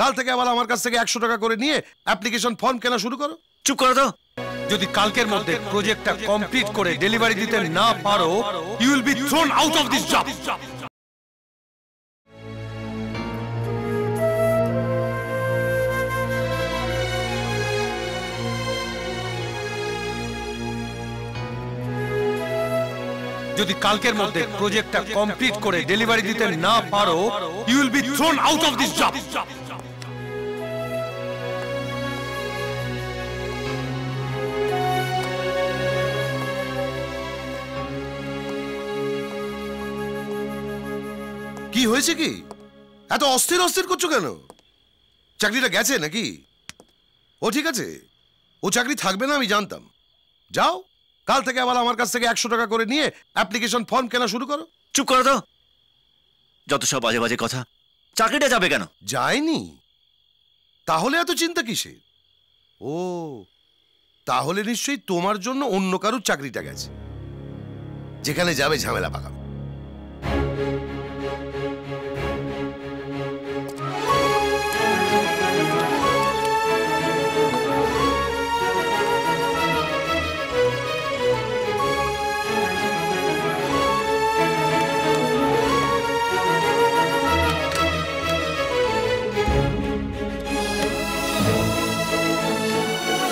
কাল থেকে আবার আমার কাছ থেকে 100 টাকা করে নিয়ে অ্যাপ্লিকেশন ফর্ম কেনা শুরু করো। চুপ করো তো। যদি কালকের মধ্যে প্রজেক্টটা কমপ্লিট করে ডেলিভারি দিতে না পারো, you will be thrown out of this job. যদি কালকের মধ্যে প্রজেক্টটা কমপ্লিট করে ডেলিভারি দিতে না পারো, you will be thrown out of this job. কি হয়েছে কি? এত অস্থির অস্থির করছো কেন? চাকরিটা গেছে নাকি? ও ঠিক আছে, ও চাকরি থাকবে না, আমি জানতাম। যাও, কাল থেকে আবার আমার কাছ থেকে 100 টাকা করে নিয়ে অ্যাপ্লিকেশন ফর্ম কেনা শুরু করো। চুপ করো তো। যত সব বাজে বাজে কথা। চাকরিটা যাবে কেন? যায়নি। তাহলে এত চিন্তা কিসের? ও, তাহলে নিশ্চয়ই তোমার জন্য অন্য কারোর চাকরিটা গেছে। যেখানে যাবে ঝামেলা পাকাবে।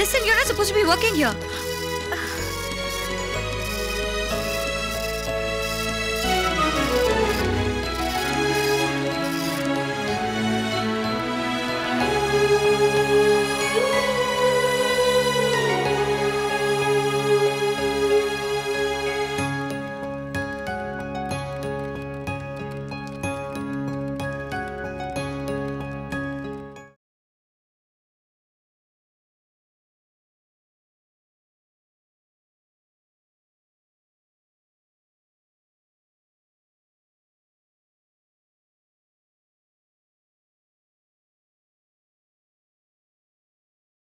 Listen, you're not supposed to be working here.